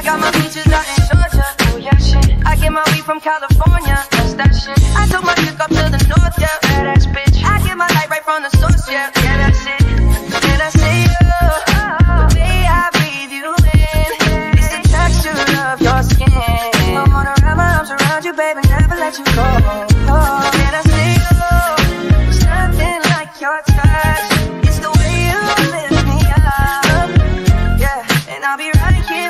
I got my peaches out in Georgia. Oh yeah, shit. I get my weed from California. That's that shit. I took my chick up to the north, yeah. Badass bitch. I get my light right from the source, yeah. Yeah, that's it. And I see you. The way I breathe you in. It's the texture of your skin. I wanna wrap my arms around you, baby, never let you go. Oh, and I see you. There's nothing like your touch. It's the way you lift me up. Yeah, and I'll be right here.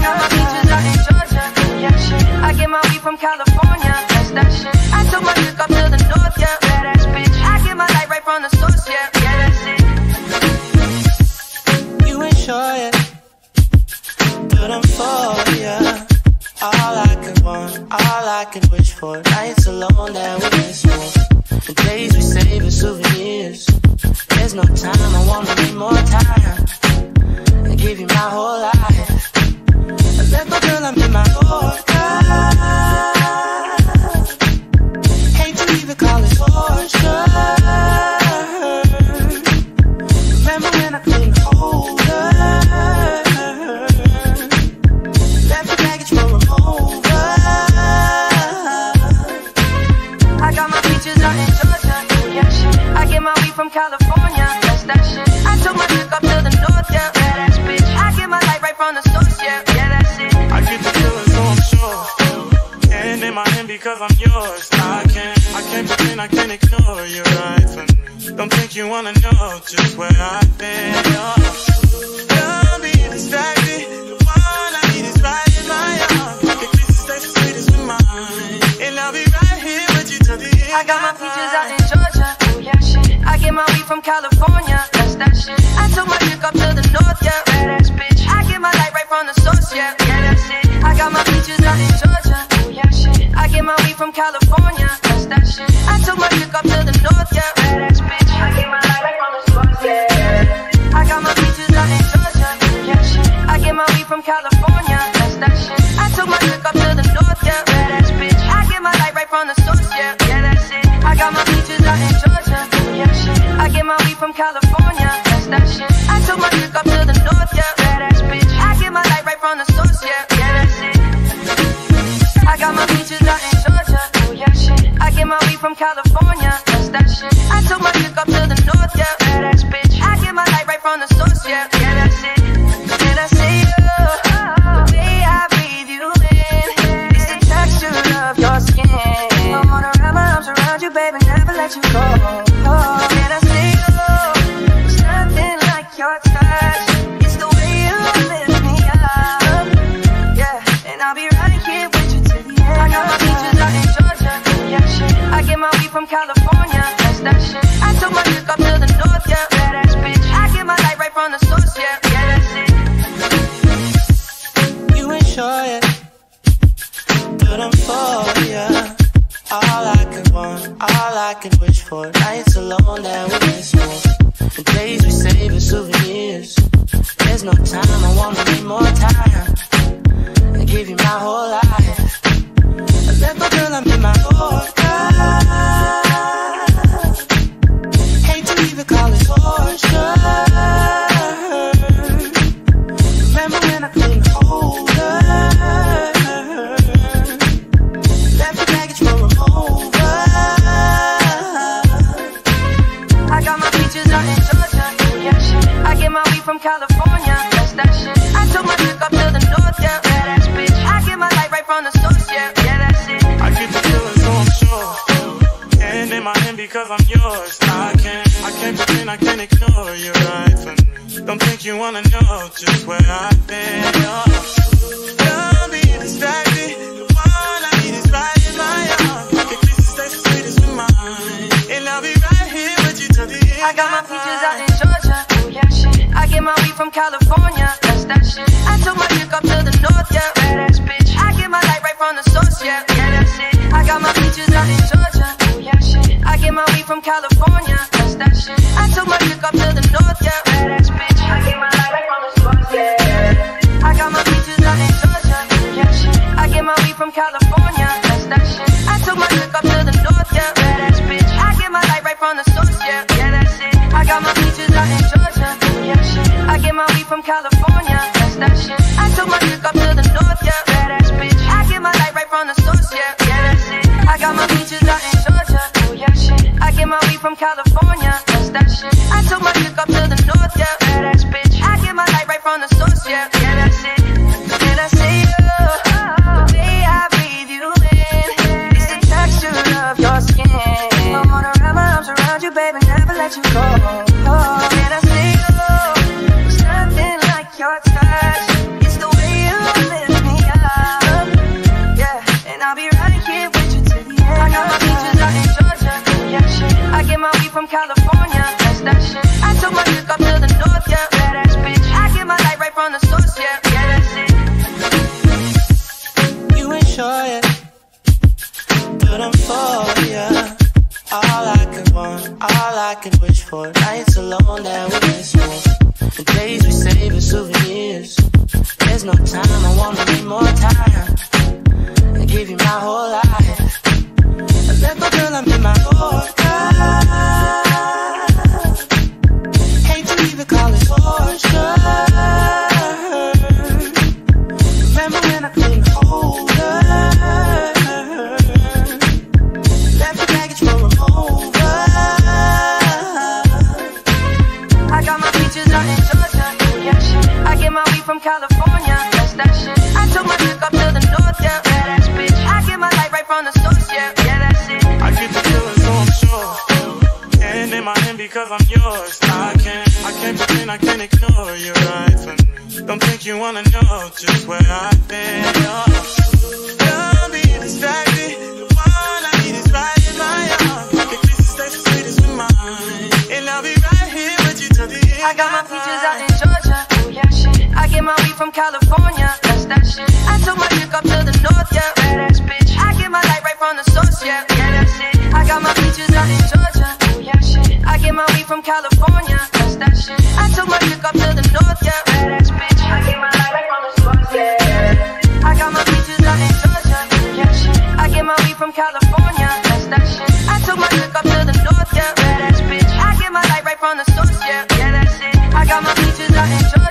I got my peaches out in Georgia, yeah, shit. I get my weed from California, that's that shit. I took my chick up to the north, yeah, badass bitch. I get my light right from the source, yeah, yeah, that's it. You ain't sure yet, but I'm for ya. All I could want, all I could wish for, nights alone that we miss more, the days we save as souvenirs. There's no time, I wanna need more time. I give you my whole life. Let go, girl, I'm in my order. Hate to leave it, call it torture. Remember when I couldn't hold her? Left the baggage for a mover. I got my peaches out in Georgia, oh yeah, shit. I get my weed from California, that's that shit. I took my trip up to the north, yeah, badass bitch. I get my light right from the source, yeah. Because I'm yours, I can't pretend, I can't ignore you right from me. Don't think you wanna know just where I've been. Don't be distracted. The one I need is right in my arms. The kisses taste as sweet as mine, and I'll be right here with you till the end. I got my peaches out in Georgia, oh yeah, shit. I get my weed from California, that's that shit. I took my chick up to the north, yeah, badass bitch. I get my light right from the source, yeah, yeah, that's it. I got my peaches out in Georgia, oh yeah, shit. I get my weed from California, that's that shit. I took my chick up to the north, yeah, badass bitch. I get my light right from the source, yeah. I got my peaches out in Georgia, yeah, shit. I get my weed from California, that's that shit. I took my chick up to the north, yeah, badass bitch. I get my light right from the source, yeah, yeah, that's it. I got my peaches out in Georgia, yeah, shit. I get my weed from California, that's that shit. I took my chick up to the north, yeah, badass bitch. I get my light right from the source, yeah, yeah, that's it. I got my peaches out in Georgia, oh yeah, shit. I get my weed from California, that's that shit. I took my chick up to the north, yeah, badass bitch. I get my light right from the source, yeah, yeah, that's it. And I see you, the way I breathe you in. It's the texture of your skin. I wanna wrap my arms around you, baby, never let you go. Oh, and I see you, there's nothing like your touch. It's the way you lift me up, yeah, and I'll be right here. I got my peaches out in Georgia, yeah, shit. I get my weed from California, that's that shit. I took my chick up to the north, yeah, badass bitch. I get my light right from the source, yeah, yeah, that's it. You ain't sure yet, but I'm for ya. All I could want, all I could wish for, nights alone that we miss more, the days we save as souvenirs. There's no time, I wanna need more time. I give you my whole life. Let go, girl, I'm in my order. Hate to leave it, call it torture. Remember when I couldn't hold her? Left the baggage for a mover. I got my peaches out in Georgia, oh yeah, shit. I get my weed from California, that's that shit. I took my chick up to the north, yeah, badass bitch. I get my light right from the source, yeah. Because I'm yours, I can't pretend, I can't ignore you right from me. Don't think you wanna know just where I've been. Don't be distracted. The one I need is right in my arms. The kisses taste as sweet as mine, and I'll be right here with you till the end. I got my peaches out in Georgia, oh yeah, shit. I get my weed from California, that's that shit. I took my chick up to the north, yeah, badass bitch. I get my light right from the source, yeah, yeah, that's it. I got my peaches out in Georgia, oh yeah, shit. I get my weed from California, that's that shit. I took my chick up to the north, yeah, badass bitch. I get my light right from the source, yeah. I got my peaches out in Georgia, yeah, shit. I get my weed from California, that's that shit. I took my chick up to the north, yeah, badass bitch. I get my light right from the source, yeah, yeah, that's it. I got my peaches out in Georgia, yeah, shit. I get my weed from California, that's that shit. I took my my dick up to the north, yeah. Badass bitch. I get my light right from the source, yeah. Yeah, that's it. I got my peaches out in Georgia. Oh, yeah, shit. I get my weed from California. That's that shit. I took my dick up to the north, yeah. Badass bitch. I get my light right from the source, yeah. Yeah, that's it. And I see you. The way I breathe you in is the texture of your skin. I wanna wrap my arms around you, baby, never let you go. Oh, and I see you. There's nothing like your touch. It's the way you lift me up. Yeah, and I'll be right here with you till the end. I got my peaches out in Georgia. Yeah, shit. I get my weed from California. That's that shit. I took my dick up to the north, yeah. Badass bitch. I get my light right from the source, yeah. All I can wish for, nights alone that we miss more, the days we save as souvenirs. There's no time, I wanna need more time. I give you my whole life. I let go, girl, I'm in my order. Hate to even call it torture. Remember when I couldn't hold her? Left the baggage for a moment. From California, that's that shit. I took my dick up to the north, yeah. Badass bitch. I get my light right from the source, yeah. Yeah, that's it. I get the feeling so I'm sure. And in my hand because I'm yours. I can't pretend, I can't ignore you right from me. Don't think you wanna know just where I've been. Don't be distracted. The one I need is right in my arms. The kisses taste the sweetest with mine. And I'll be right here with you till the end. I got my peaches out in Georgia. I get my weed from California, that's that shit. I took my dick up to the north, yeah. Badass bitch. I get my light right from the source, yeah. Yeah, that's it. I got my peaches out in Georgia. Oh, yeah, shit. I get my weed from California, that's that shit. I took my dick up to the north, yeah. Badass bitch. I get my light right from the source, yeah. I got my peaches out in Georgia. Oh, yeah, shit. I get my weed from California, that's that shit. I took my dick up to the north, yeah. Badass bitch. I get my light right from the source, yeah. Yeah, that's it. I got my peaches out in Georgia. I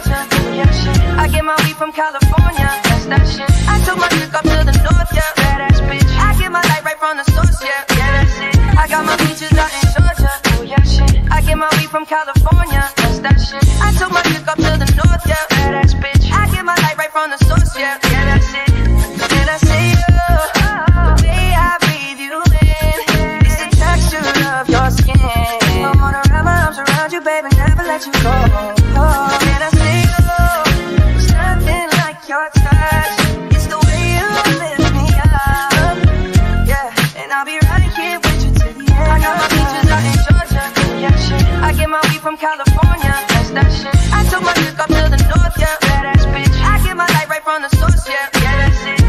get my weed from California, that's that shit. I took my dick up to the north, yeah. Badass bitch. I get my light right from the source, yeah. Yeah, that's it. I got my peaches out in Georgia. Oh, yeah, shit. I get my weed from California, that's that shit. I took my dick up to the north, yeah. Badass bitch. I get my light right from the source, yeah. Yeah, that's it. And I see you. The way I breathe you in is the texture of your skin. I wanna wrap my arms around you, baby, never let you go. Oh, and I see you. Your touch, it's the way you lift me up. Yeah, and I'll be right here with you till the end. I got my peaches out in Georgia. Yeah, shit. I get my weed from California. That's that shit. I took my dick up to the north, yeah. Badass bitch. I get my light right from the source, yeah. Yeah, that's it.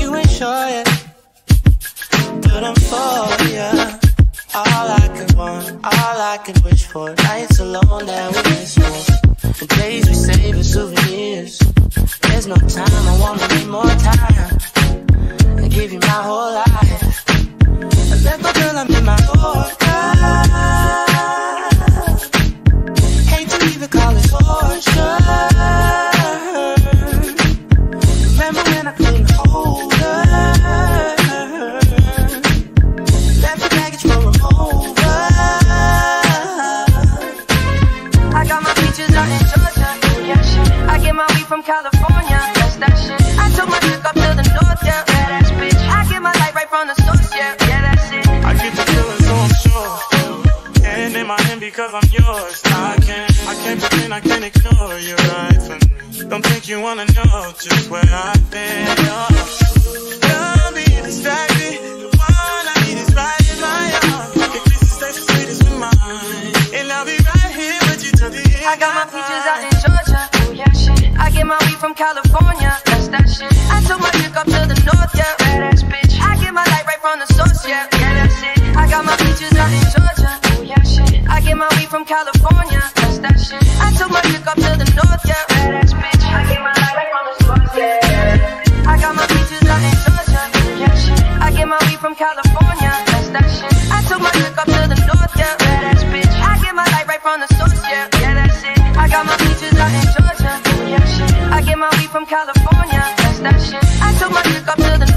You ain't sure yet, but I'm for ya. All I could want, all I could wish for, nights alone that we miss more. The days we save as souvenirs. There's no time, I wanna need more time. I give you my whole life. I let go, girl, I'm in my order. Hate to even call it torture. Remember when I couldn't hold her? Left the baggage for a mover. I got my peaches out in Georgia. Oh, yeah, shit. I get my weed from California. That's that shit. I took my dick up to the north, yeah. Badass bitch. I get my light right from the source, yeah. Yeah, that's it. I get the feeling so I'm sure. And in my hand because I'm yours. I can't pretend, I can't ignore you right from me. Don't think you wanna know just where I've been. Don't be distracted. The one I need is right in my arms. The kisses taste the sweetest with mine. And I'll be right here. I got my peaches out in Georgia. Oh, yeah, shit. I get my weed from California. That's that shit. I took my dick up to the north, yeah. Badass bitch. I get my light right from the source, yeah. Yeah, that's it. I got my peaches out in Georgia. Oh, yeah, shit. I get my weed from California. That's that shit. I took my dick up to the north, yeah. Badass bitch. I get my light right from the source, yeah. I got my peaches out in Georgia. Oh, yeah, shit. I get my weed from California. That's that shit. I took my dick up to the north, yeah. Badass bitch. I get my light right from the source, yeah. I got my peaches out in Georgia. from California. That's that shit. I took my dick up to the